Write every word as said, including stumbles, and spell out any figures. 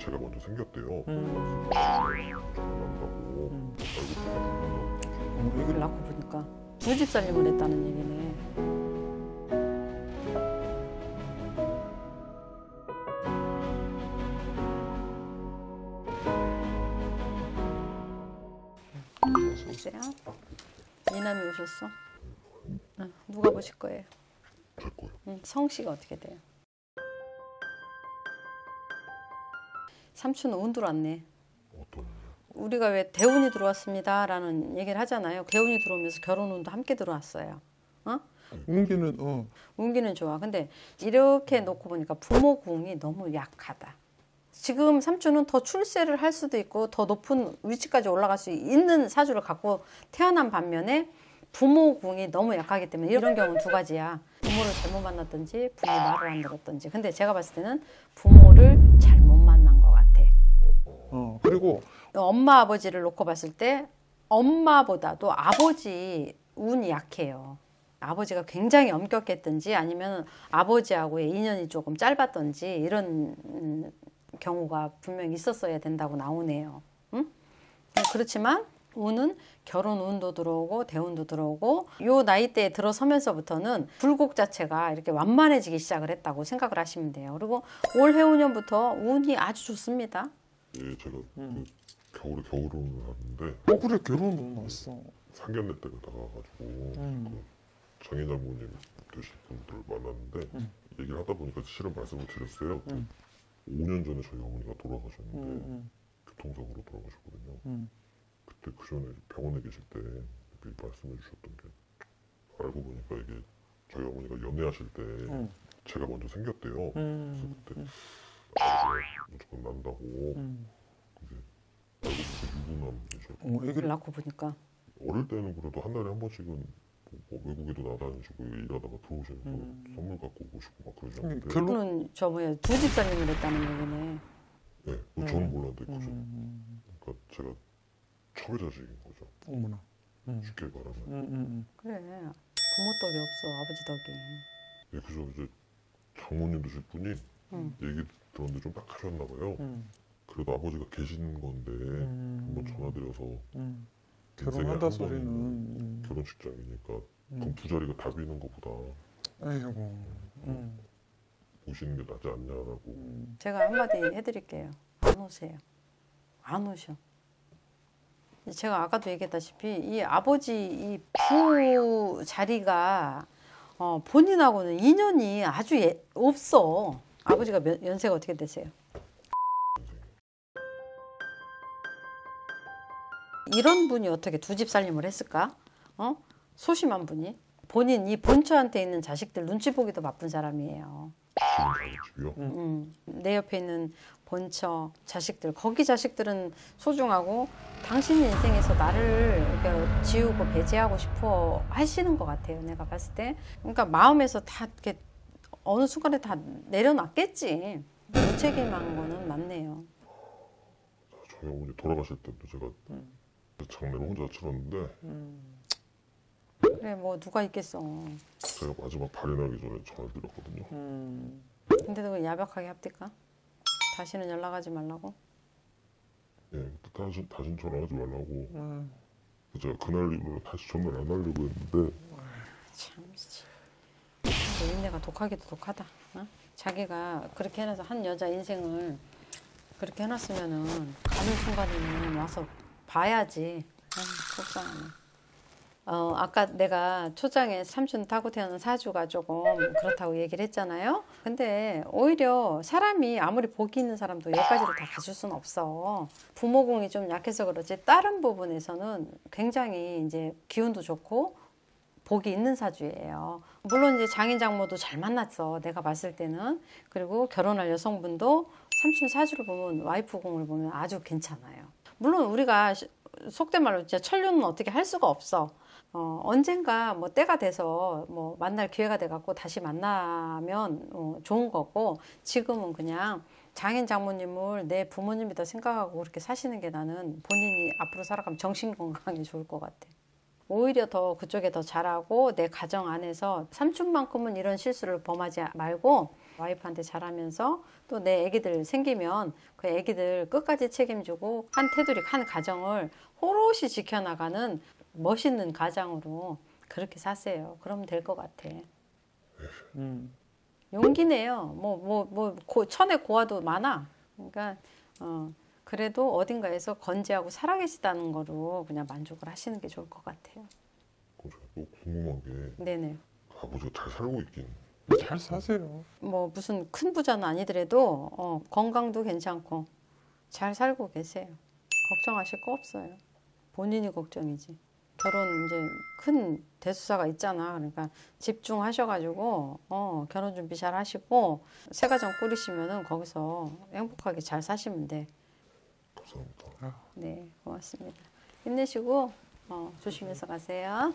자체가 먼저 생겼대요. 음. 결혼한다고 음. 어, 애기를 낳고 보니까 두 집 살림을 했다는 얘기네. 여보세요? 미남이 오셨어? 아, 누가 보실 거예요? 될 거예요. 응, 성씨가 어떻게 돼요? 삼촌은 운 들어왔네. 어떤 운이요? 우리가 왜 대운이 들어왔습니다 라는 얘기를 하잖아요. 대운이 들어오면서 결혼 운도 함께 들어왔어요. 어? 운기는 어. 운기는 좋아. 근데 이렇게 놓고 보니까 부모 궁이 너무 약하다. 지금 삼촌은 더 출세를 할 수도 있고 더 높은 위치까지 올라갈 수 있는 사주를 갖고 태어난 반면에 부모 궁이 너무 약하기 때문에 이런 경우는 두 가지야. 부모를 잘못 만났든지 부모 말을 안 들었든지. 근데 제가 봤을 때는 부모를 잘못 만난 것 같아. 어, 그리고 엄마 아버지를 놓고 봤을 때 엄마보다도 아버지 운이 약해요. 아버지가 굉장히 엄격했든지 아니면 아버지하고의 인연이 조금 짧았던지 이런 음, 경우가 분명히 있었어야 된다고 나오네요. 응? 그렇지만 운은 결혼 운도 들어오고 대운도 들어오고 요 나이대에 들어서면서부터는 불곡 자체가 이렇게 완만해지기 시작을 했다고 생각을 하시면 돼요. 그리고 올 해운년부터 운이 아주 좋습니다. 예, 제가 음. 그 겨울에 겨울운을 하는데 어 그래 겨울운 너무 맛있어. 상견례 때가 나가가지고 음. 그 장인장모님 되신 분들 만났는데 음. 얘기를 하다 보니까 실은 말씀을 드렸어요. 음. 오 년 전에 저희 어머니가 돌아가셨는데 음. 교통사고로 돌아가셨거든요. 음. 그때 그 전에 병원에 계실 때 이렇게 말씀해 주셨던 게 알고 보니까 이게 저희 어머니가 연애하실 때 음. 제가 먼저 생겼대요. 음. 그래서 그때 음. 무조건 난다고 음. 이제 알고 보니까 유부남이죠. 어, 애기를 낳고 보니까 어릴 때는 그래도 한 달에 한 번씩은 뭐 외국에도 나다니시고 일하다가 들어오시는 거 음. 선물 갖고 오시고 막 그러셨는데 결론은 저 뭐야 두 집사님을 했다는 얘기네. 네, 뭐 저는 음. 몰랐는데 그죠. 음. 그러니까 제가 처외자식인 거죠. 어머나. 음. 쉽게 말하면. 음, 음, 음. 그래 부모 덕이 없어 아버지 덕이. 네, 그죠. 이제 장모님 되실 분이 음. 얘기 들었는데 좀 딱하셨나 봐요. 음. 그래도 아버지가 계신 건데 음. 한번 전화드려서. 음. 결혼한다 소리는 음. 결혼식장이니까 음. 그럼 두 자리가 답이는 것보다 아이고 음. 오시는 게 낫지 않냐라고 음. 제가 한마디 해드릴게요. 안 오세요. 안 오셔. 제가 아까도 얘기했다시피 이 아버지 이 부 자리가 어, 본인하고는 인연이 아주 예, 없어. 아버지가 몇, 연세가 어떻게 되세요? 이런 분이 어떻게 두 집 살림을 했을까? 어? 소심한 분이? 본인 이 본처한테 있는 자식들 눈치 보기도 바쁜 사람이에요. 응, 응. 내 옆에 있는 본처 자식들 거기 자식들은 소중하고 당신 인생에서 나를 이렇게 지우고 배제하고 싶어 하시는 것 같아요. 내가 봤을 때. 그러니까 마음에서 다 이렇게 어느 순간에 다 내려놨겠지. 무책임한 거는 맞네요. 저희 어머니 돌아가실 때도 제가 응. 장례를 혼자 치렀는데 음. 그래 뭐 누가 있겠어. 제가 마지막 발인하기 전에 전화드렸거든요. 음. 근데도 야박하게 합디까? 다시는 연락하지 말라고? 예, 다시, 다신 전화하지 말라고. 음. 제가 그날 이후로 다시 전화를 안 하려고 했는데 참 근데 인내가 독하기도 독하다. 어? 자기가 그렇게 해놔서 한 여자 인생을 그렇게 해놨으면은 가는 순간에는 와서 봐야지. 아, 속상하네. 어, 아까 내가 초장에 삼촌 타고 태어난 사주가 조금 그렇다고 얘기를 했잖아요. 근데 오히려 사람이 아무리 복이 있는 사람도 여기까지를 다 가질 수는 없어. 부모궁이 좀 약해서 그렇지 다른 부분에서는 굉장히 이제 기운도 좋고 복이 있는 사주예요. 물론 이제 장인장모도 잘 만났어. 내가 봤을 때는. 그리고 결혼할 여성분도 삼촌 사주를 보면 와이프궁을 보면 아주 괜찮아요. 물론 우리가 속된 말로 진짜 천륜은 어떻게 할 수가 없어. 어, 언젠가 뭐 때가 돼서 뭐 만날 기회가 돼갖고 다시 만나면 어, 좋은 거고 지금은 그냥 장인 장모님을 내 부모님이다 생각하고 그렇게 사시는 게 나는 본인이 앞으로 살아가면 정신 건강에 좋을 것 같아. 오히려 더 그쪽에 더 잘하고 내 가정 안에서 삼촌만큼은 이런 실수를 범하지 말고 와이프한테 잘하면서 또 내 애기들 생기면 그 애기들 끝까지 책임지고 한 테두리, 한 가정을 호로시 지켜나가는 멋있는 가장으로 그렇게 사세요. 그러면 될 것 같아. 음. 용기네요. 뭐, 뭐, 뭐, 고, 천에 고와도 많아. 그러니까, 어, 그래도 어딘가에서 건재하고 살아계시다는 거로 그냥 만족을 하시는 게 좋을 것 같아요. 또 궁금한 게. 네네. 아버지가 잘 살고 있긴. 잘 사세요. 뭐 무슨 큰 부자는 아니더라도 어, 건강도 괜찮고 잘 살고 계세요. 걱정하실 거 없어요. 본인이 걱정이지. 결혼 이제 큰 대수사가 있잖아. 그러니까 집중하셔가지고 어, 결혼 준비 잘 하시고 새 가정 꾸리시면은 거기서 행복하게 잘 사시면 돼. 감사합니다. 네, 고맙습니다. 힘내시고 어, 조심해서 가세요.